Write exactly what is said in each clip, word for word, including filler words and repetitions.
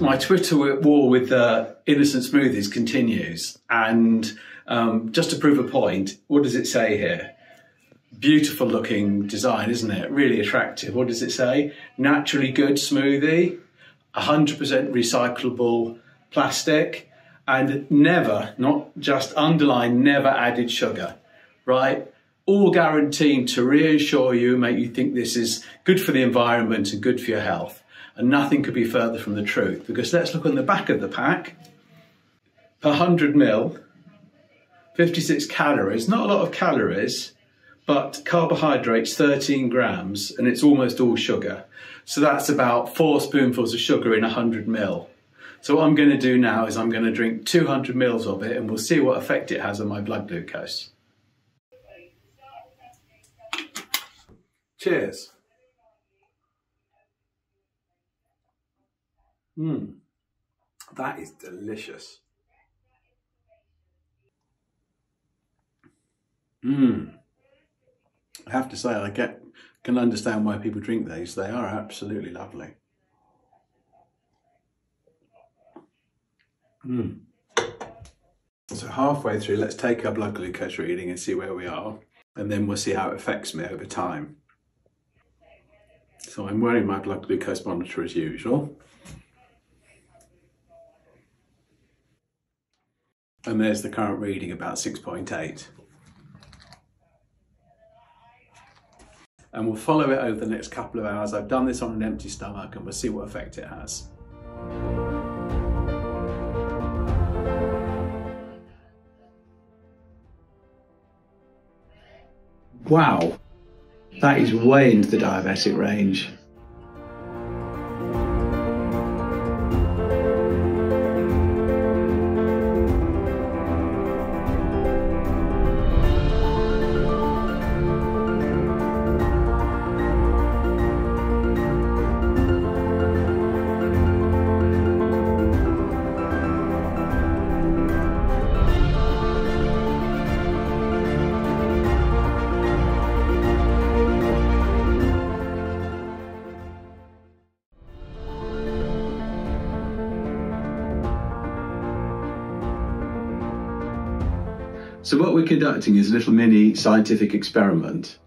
My Twitter war with uh, Innocent Smoothies continues, and um, just to prove a point, what does it say here? Beautiful looking design, isn't it? Really attractive. What does it say? Naturally good smoothie, one hundred percent recyclable plastic, and never, not just underline, never added sugar, right? All guaranteed to reassure you, make you think this is good for the environment and good for your health. And nothing could be further from the truth, because let's look on the back of the pack. Per one hundred mil, fifty-six calories, not a lot of calories, but carbohydrates, thirteen grams, and it's almost all sugar. So that's about four spoonfuls of sugar in one hundred mil. So what I'm going to do now is I'm going to drink two hundred mils of it, and we'll see what effect it has on my blood glucose. Cheers. Mmm, that is delicious. Mmm. I have to say, I get can understand why people drink these. They are absolutely lovely. Mmm. So halfway through, let's take our blood glucose reading and see where we are, and then we'll see how it affects me over time. So I'm wearing my blood glucose monitor as usual. And there's the current reading, about six point eight. And we'll follow it over the next couple of hours. I've done this on an empty stomach, and we'll see what effect it has. Wow, that is way into the diabetic range. So what we're conducting is a little mini scientific experiment.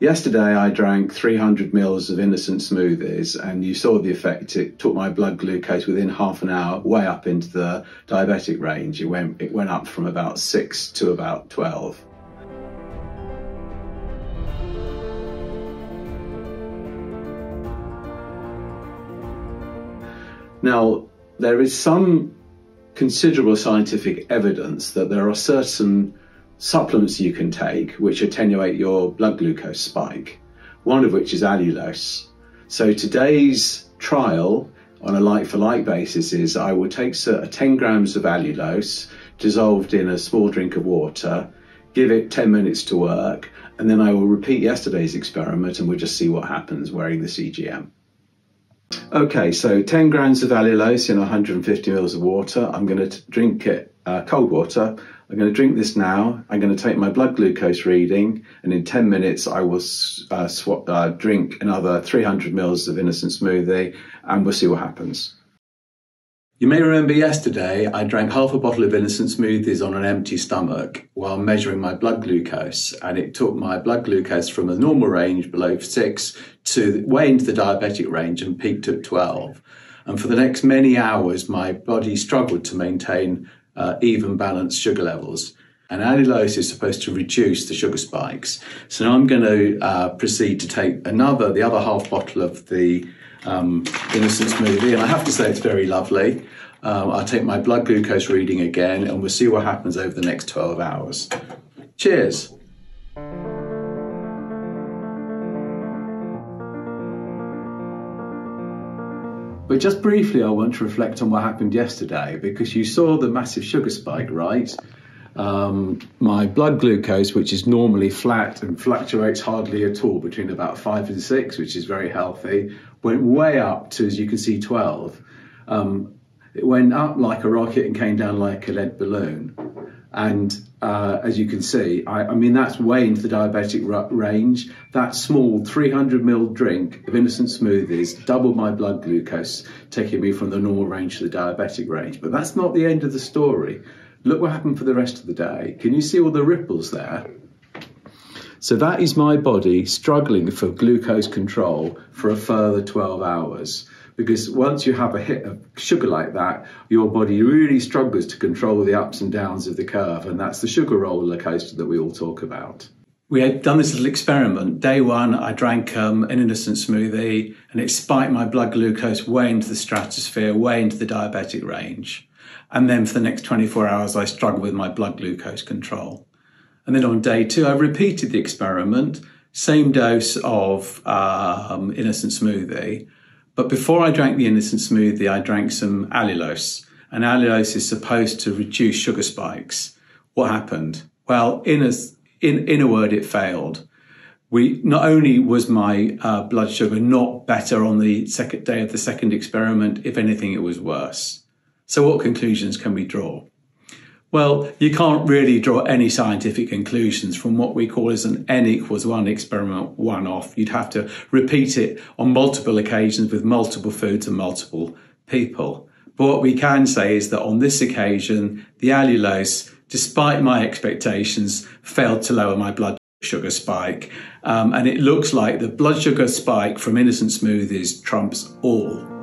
Yesterday I drank three hundred mils of Innocent Smoothies, and you saw the effect. It took my blood glucose within half an hour way up into the diabetic range. It went, it went up from about six to about twelve. Now, there is some considerable scientific evidence that there are certain supplements you can take which attenuate your blood glucose spike, one of which is allulose. So today's trial on a like-for-like basis is I will take ten grams of allulose dissolved in a small drink of water, give it ten minutes to work, and then I will repeat yesterday's experiment, and we'll just see what happens wearing the C G M. Okay, so ten grams of allulose in one hundred fifty mils of water. I'm going to drink it, uh, cold water. I'm going to drink this now. I'm going to take my blood glucose reading, and in ten minutes I will uh, swap, uh, drink another three hundred mils of Innocent Smoothie, and we'll see what happens. You may remember yesterday I drank half a bottle of Innocent Smoothies on an empty stomach while measuring my blood glucose, and it took my blood glucose from a normal range below six to way into the diabetic range and peaked at twelve. And for the next many hours my body struggled to maintain uh, even balanced sugar levels. And allulose is supposed to reduce the sugar spikes. So now I'm going to uh, proceed to take another, the other half bottle of the um, Innocent Smoothie, and I have to say it's very lovely. Um, I'll take my blood glucose reading again, and we'll see what happens over the next twelve hours. Cheers. But just briefly, I want to reflect on what happened yesterday, because you saw the massive sugar spike, right? Um, my blood glucose, which is normally flat and fluctuates hardly at all between about five and six, which is very healthy, went way up to, as you can see, twelve. Um, it went up like a rocket and came down like a lead balloon. And uh, as you can see. I, I mean, that's way into the diabetic range. That small three hundred mil drink of Innocent Smoothies doubled my blood glucose, taking me from the normal range to the diabetic range. But that's not the end of the story. Look what happened for the rest of the day. Can you see all the ripples there? So that is my body struggling for glucose control for a further twelve hours. Because once you have a hit of sugar like that, your body really struggles to control the ups and downs of the curve. And that's the sugar roller coaster that we all talk about. We had done this little experiment. Day one, I drank um, an Innocent Smoothie, and it spiked my blood glucose way into the stratosphere, way into the diabetic range. And then for the next twenty-four hours, I struggled with my blood glucose control. And then on day two, I repeated the experiment, same dose of um, Innocent Smoothie. But before I drank the Innocent Smoothie, I drank some allulose. And allulose is supposed to reduce sugar spikes. What happened? Well, in a, in, in a word, it failed. We, not only was my uh, blood sugar not better on the second day of the second experiment, if anything, it was worse. So what conclusions can we draw? Well, you can't really draw any scientific conclusions from what we call as an N equals one experiment one-off. You'd have to repeat it on multiple occasions with multiple foods and multiple people. But what we can say is that on this occasion, the allulose, despite my expectations, failed to lower my blood sugar spike. Um, and it looks like the blood sugar spike from Innocent Smoothies trumps all.